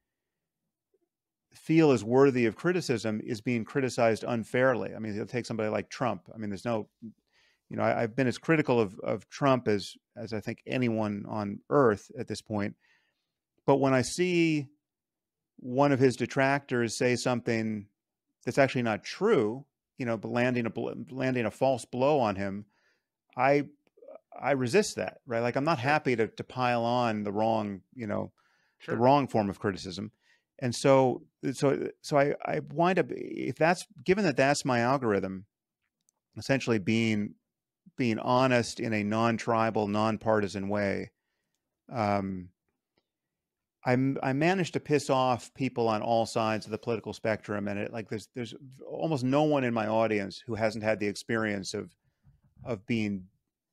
feel is worthy of criticism is being criticized unfairly. I mean, it'll take somebody like Trump. I mean, there's no, you know, I've been as critical of Trump as I think anyone on earth at this point. But when I see one of his detractors say something that's actually not true, you know, but landing a false blow on him, I resist that, right? Like, I'm not happy to pile on the wrong, you know, Sure. The wrong form of criticism. And so I wind up, if that's, given that that's my algorithm, essentially being honest in a non-tribal, non-partisan way, I managed to piss off people on all sides of the political spectrum. And there's almost no one in my audience who hasn't had the experience of being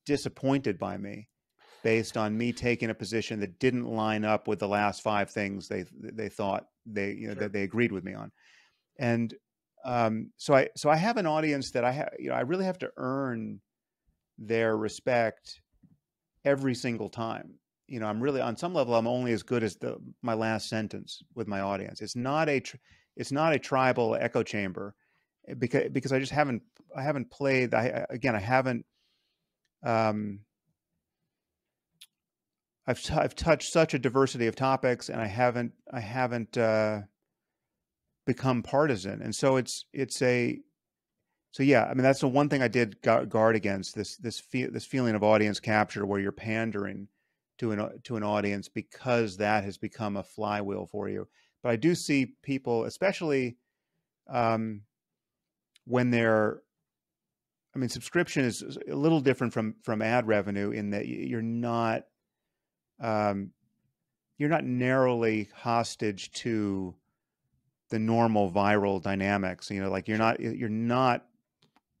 disappointed by me based on me taking a position that didn't line up with the last 5 things they thought they, you know, sure. that they agreed with me on. And so I have an audience that I have, you know, I really have to earn their respect every single time. You know, I'm really, on some level, I'm only as good as my last sentence with my audience. It's not a tribal echo chamber, because I just haven't played. I haven't. I've touched such a diversity of topics, and I haven't become partisan. And so yeah, I mean, that's the one thing I did guard against, this feeling of audience capture, where you're pandering to an audience because that has become a flywheel for you. But I do see people, especially when they're, I mean, subscription is a little different from ad revenue, in that you're not narrowly hostage to the normal viral dynamics. You know, like you're not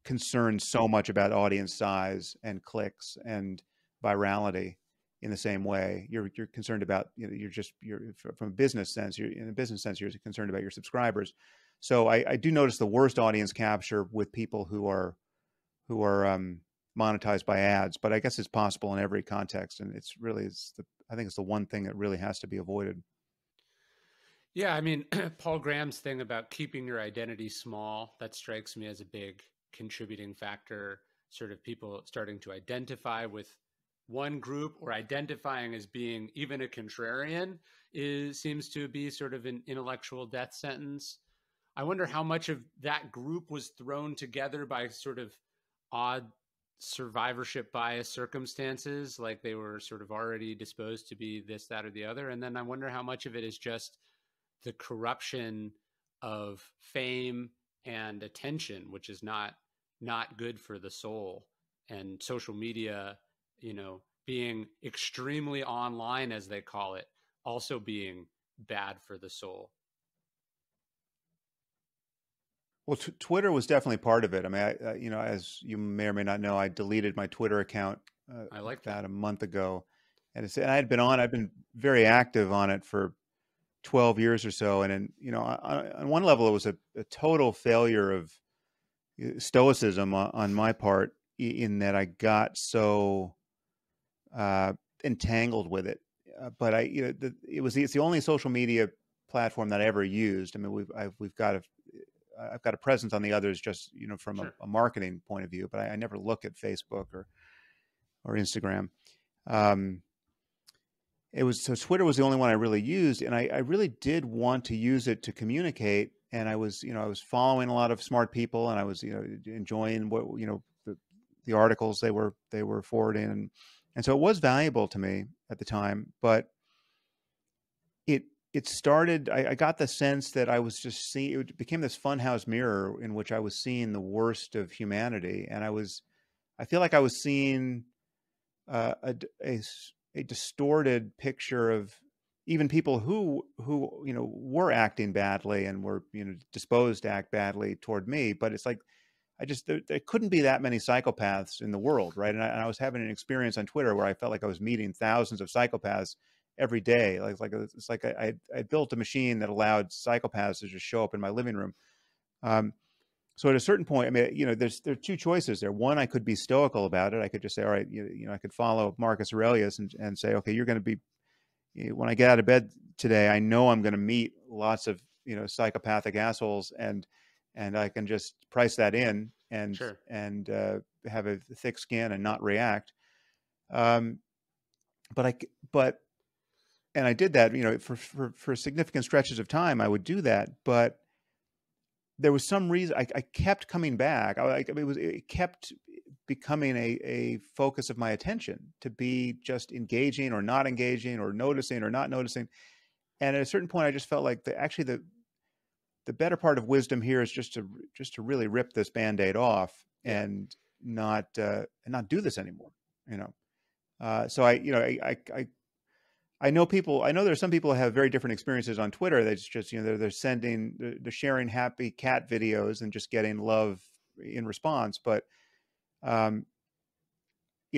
concerned so much about audience size and clicks and virality in the same way. You're concerned about, you know, in a business sense, you're concerned about your subscribers. So I do notice the worst audience capture with people who are monetized by ads, but I guess it's possible in every context. And I think it's the one thing that really has to be avoided. Yeah. I mean, Paul Graham's thing about keeping your identity small, that strikes me as a big contributing factor, sort of people starting to identify with one group, or identifying as being even a contrarian, seems to be sort of an intellectual death sentence. I wonder how much of that group was thrown together by sort of odd survivorship bias circumstances, like they were sort of already disposed to be this, that, or the other. And then I wonder how much of it is just the corruption of fame and attention, which is not good for the soul, and social media, you know, being extremely online, as they call it, also being bad for the soul. Well, Twitter was definitely part of it. I mean, you know, as you may or may not know, I deleted my Twitter account about a month ago, and I've been very active on it for 12 years or so. And you know, on one level, it was a total failure of stoicism on my part, in that I got so entangled with it. But it's the only social media platform that I ever used. I mean, I've got a presence on the others, just, you know, from sure. a marketing point of view, but I never look at Facebook or Instagram. So Twitter was the only one I really used, and I really did want to use it to communicate. And I was following a lot of smart people, and I was, you know, enjoying what, you know, the articles they were forwarding. And so it was valuable to me at the time, but it started, I got the sense that I was just seeing, it became this funhouse mirror in which I was seeing the worst of humanity. And I feel like I was seeing a distorted picture of even people who, you know, were acting badly and were, you know, disposed to act badly toward me. But it's like, there couldn't be that many psychopaths in the world, right? And I was having an experience on Twitter where I felt like I was meeting thousands of psychopaths every day. I built a machine that allowed psychopaths to just show up in my living room. So at a certain point, I mean, you know, there are two choices there. One, I could be stoical about it. I could just say, all right, you know, I could follow Marcus Aurelius and say, okay, you're going to be, when I get out of bed today, I know I'm going to meet lots of, you know, psychopathic assholes, and I can just price that in and, sure. and have a thick skin and not react. And I did that, you know, for significant stretches of time, I would do that. But there was some reason I kept coming back. It kept becoming a focus of my attention to be just engaging or not engaging, or noticing or not noticing. And at a certain point, I just felt like the better part of wisdom here is just to really rip this Band-Aid off and not do this anymore, you know? So I know people, I know there's some people who have very different experiences on Twitter. That's just, you know, they're sharing happy cat videos and just getting love in response. But, you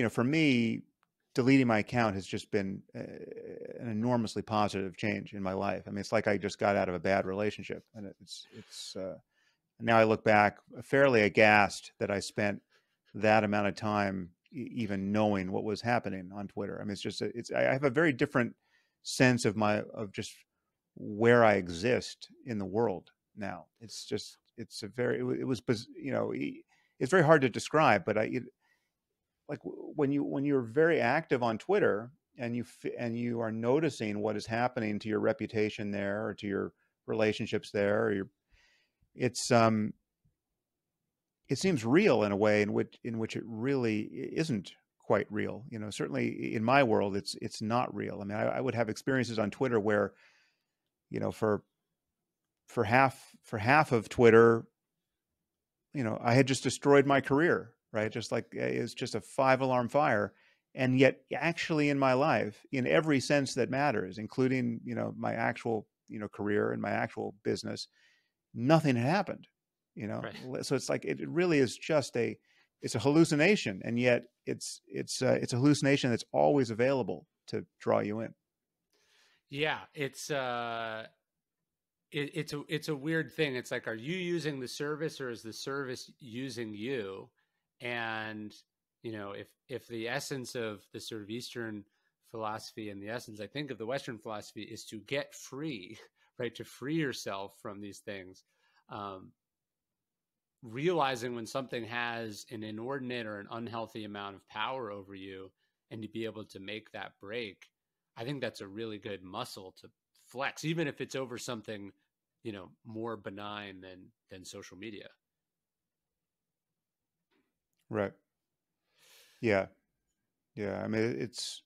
know, for me, deleting my account has just been an enormously positive change in my life. I mean, it's like I just got out of a bad relationship, and now I look back fairly aghast that I spent that amount of time even knowing what was happening on Twitter. I mean, I have a very different sense of just where I exist in the world now. It's very hard to describe, but like when you're very active on Twitter and you are noticing what is happening to your reputation there, or to your relationships there, or it seems real in a way in which it really isn't quite real. You know, certainly in my world, it's not real. I mean, I would have experiences on Twitter where, you know, for half of Twitter, you know, I had just destroyed my career. Right? Just like it's just a 5-alarm fire. And yet actually in my life, in every sense that matters, including, you know, my actual, you know, career and my actual business, nothing had happened, you know? Right. So it's like, it really is just it's a hallucination. And yet it's a hallucination that's always available to draw you in. Yeah. It's a weird thing. It's like, are you using the service, or is the service using you? And, you know, if the essence of the sort of Eastern philosophy, and the essence, I think, of the Western philosophy is to get free, right? To free yourself from these things, realizing when something has an inordinate or an unhealthy amount of power over you, and to be able to make that break, I think that's a really good muscle to flex, even if it's over something, you know, more benign than social media. Right. Yeah. Yeah. I mean, it's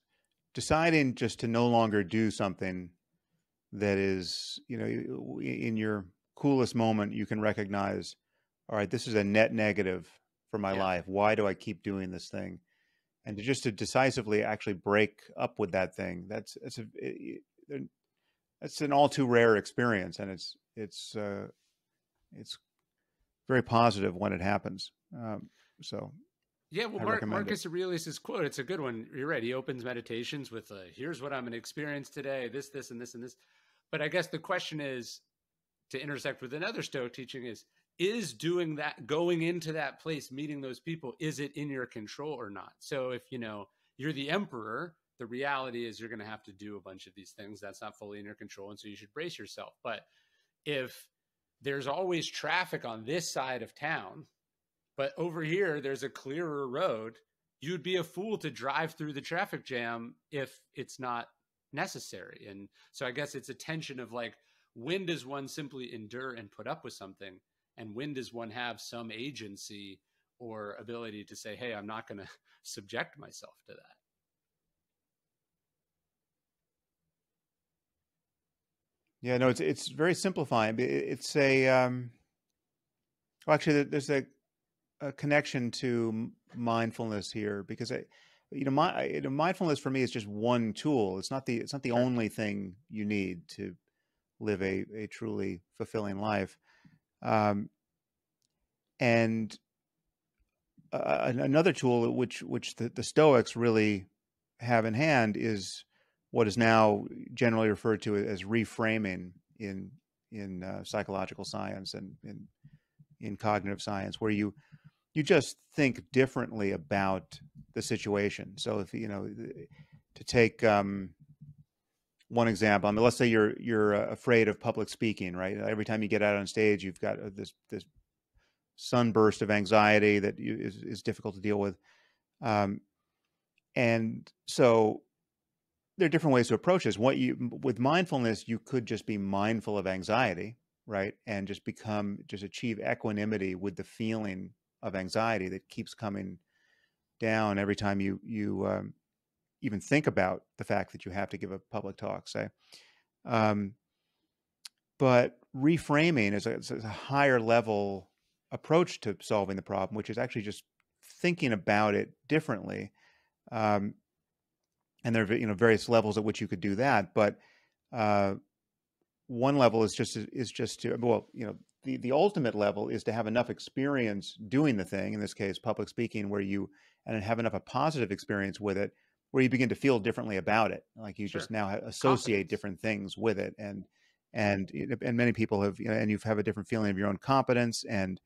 deciding just to no longer do something that is, you know, in your coolest moment, you can recognize, all right, this is a net negative for my life. Why do I keep doing this thing? And to decisively actually break up with that thing. That's an all too rare experience. And it's very positive when it happens. So yeah, well, Marcus Aurelius's quote, it's a good one. You're right. He opens meditations with here's what I'm going to experience today, this, this, and this, and this. But I guess the question is, to intersect with another Stoic teaching, is doing that, going into that place, meeting those people, is it in your control or not? So if, you know, you're the emperor, the reality is you're going to have to do a bunch of these things. That's not fully in your control. And so you should brace yourself. But if there's always traffic on this side of town, but over here, there's a clearer road, you'd be a fool to drive through the traffic jam if it's not necessary. And so I guess it's a tension of like, when does one simply endure and put up with something? And when does one have some agency or ability to say, hey, I'm not going to subject myself to that? Yeah, no, it's very simplifying. It's a, well, actually, there's a connection to mindfulness here, because mindfulness for me is just one tool. It's not the only thing you need to live a truly fulfilling life. And another tool which the Stoics really have in hand is what is now generally referred to as reframing in psychological science and in cognitive science, where you just think differently about the situation. So if, you know, to take one example, I mean, let's say you're afraid of public speaking, right? Every time you get out on stage, you've got this sunburst of anxiety that is difficult to deal with. And so there are different ways to approach this. With mindfulness, you could just be mindful of anxiety, right? And just achieve equanimity with the feeling of anxiety that keeps coming down every time you even think about the fact that you have to give a public talk, say. But reframing is a higher level approach to solving the problem, which is actually just thinking about it differently. And there are, various levels at which you could do that. But one level is just to, well, the ultimate level is to have enough experience doing the thing, in this case, public speaking, where you, and have enough a positive experience with it, where you begin to feel differently about it. Like you just now associate different things with it. And many people have, and you have a different feeling of your own competence, and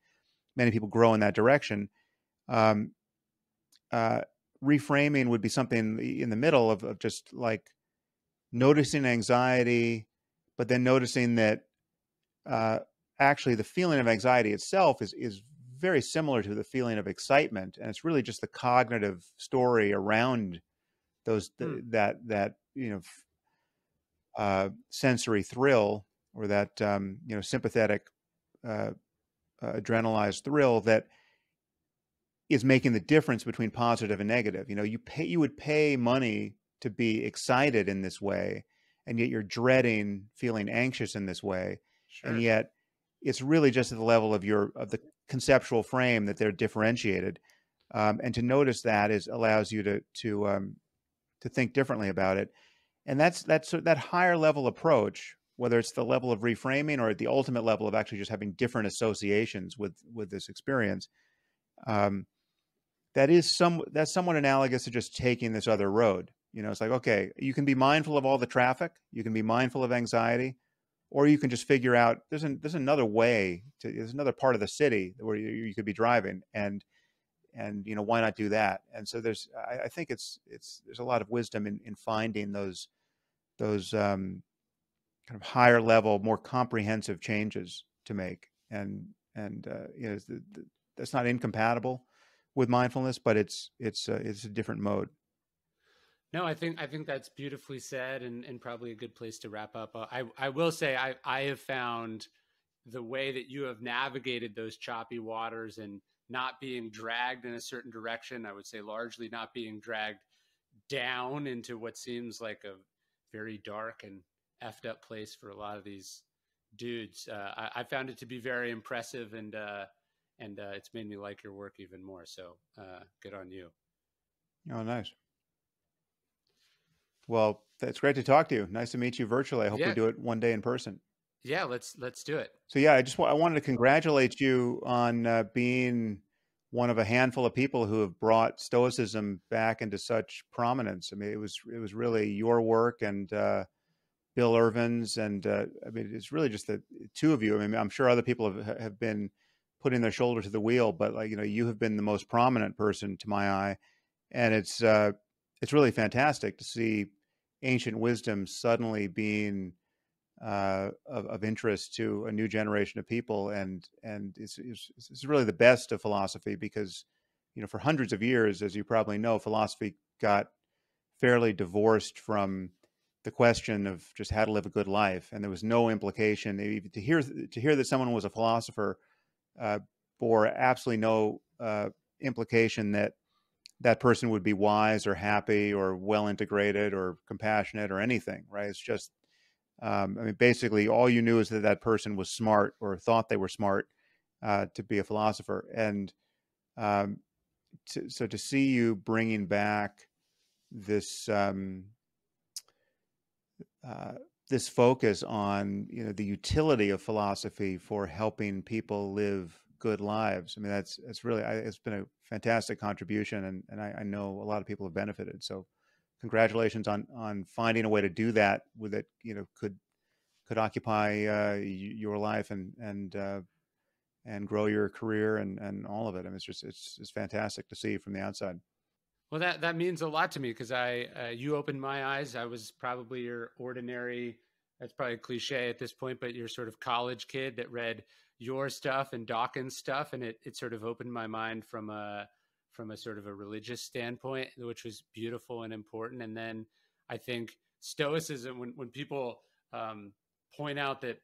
many people grow in that direction. Reframing would be something in the middle of just like noticing anxiety, but then noticing that actually the feeling of anxiety itself is very similar to the feeling of excitement. And it's really just the cognitive story around those, sensory thrill, or that, sympathetic, adrenalized thrill that is making the difference between positive and negative. You would pay money to be excited in this way, and yet you're dreading feeling anxious in this way. Sure. And yet it's really just at the level of the conceptual frame that they're differentiated. And to notice that allows you to think differently about it. And that higher level approach, whether it's the level of reframing or at the ultimate level of actually just having different associations with this experience, that's somewhat analogous to just taking this other road. It's like, okay, you can be mindful of all the traffic, you can be mindful of anxiety, or you can just figure out there's another way to, there's another part of the city where you could be driving, and why not do that? And so I think there's a lot of wisdom in finding those kind of higher level, more comprehensive changes to make. And that's not incompatible with mindfulness, but it's a different mode. No, I think that's beautifully said, and probably a good place to wrap up. I will say I have found the way that you have navigated those choppy waters and not being dragged in a certain direction, I would say largely not being dragged down into what seems like a very dark and effed up place for a lot of these dudes. I found it to be very impressive, and it's made me like your work even more. So good on you. Oh, nice. Well, that's great to talk to you. Nice to meet you virtually. I hope we do it one day in person. Yeah, let's do it. So yeah, I wanted to congratulate you on being one of a handful of people who have brought Stoicism back into such prominence. I mean, it was really your work and Bill Irvin's, and I mean, it's really just the two of you. I mean, I'm sure other people have been putting their shoulder to the wheel, but you have been the most prominent person to my eye, and it's really fantastic to see ancient wisdom suddenly being of interest to a new generation of people, and it's really the best of philosophy, because for hundreds of years, as you probably know, philosophy got fairly divorced from the question of just how to live a good life, and there was no implication. To hear that someone was a philosopher bore absolutely no implication that that person would be wise or happy or well integrated or compassionate or anything, right? It's just I mean, basically, all you knew is that that person was smart or thought they were smart to be a philosopher. And so to see you bringing back this this focus on the utility of philosophy for helping people live good lives, I mean, that's really it's been a fantastic contribution, and I know a lot of people have benefited. So congratulations on finding a way to do that with it, could occupy your life and grow your career and all of it. I mean, it's fantastic to see from the outside. Well, that means a lot to me, because you opened my eyes. I was probably your ordinary, that's probably cliche at this point, but your sort of college kid that read your stuff and Dawkins stuff, and it sort of opened my mind from a sort of a religious standpoint, which was beautiful and important. And then I think Stoicism, when people point out that,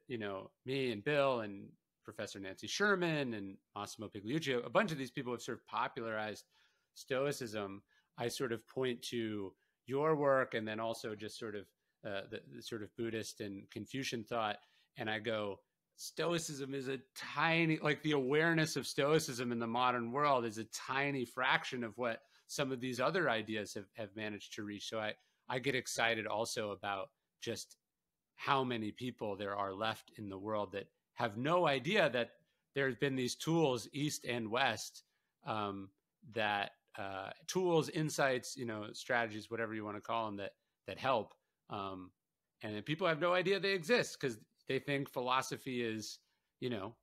me and Bill and Professor Nancy Sherman and Massimo Pigliucci, a bunch of these people have sort of popularized Stoicism. I sort of point to your work, and then also just sort of the sort of Buddhist and Confucian thought, and I go, Stoicism is a tiny, like the awareness of Stoicism in the modern world is a tiny fraction of what some of these other ideas have managed to reach. So I get excited also about just how many people there are left in the world that have no idea that there's been these tools, East and West, tools, insights, you know, strategies, whatever you want to call them, that help. And then people have no idea they exist because they think philosophy is, you know,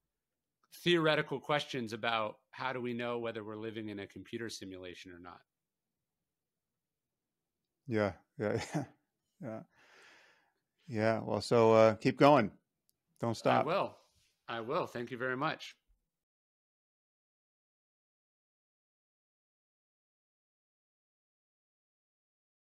theoretical questions about how do we know whether we're living in a computer simulation or not. Yeah. Well, so keep going. Don't stop. I will. Thank you very much.